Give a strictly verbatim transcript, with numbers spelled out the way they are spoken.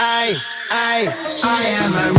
I, I, I am a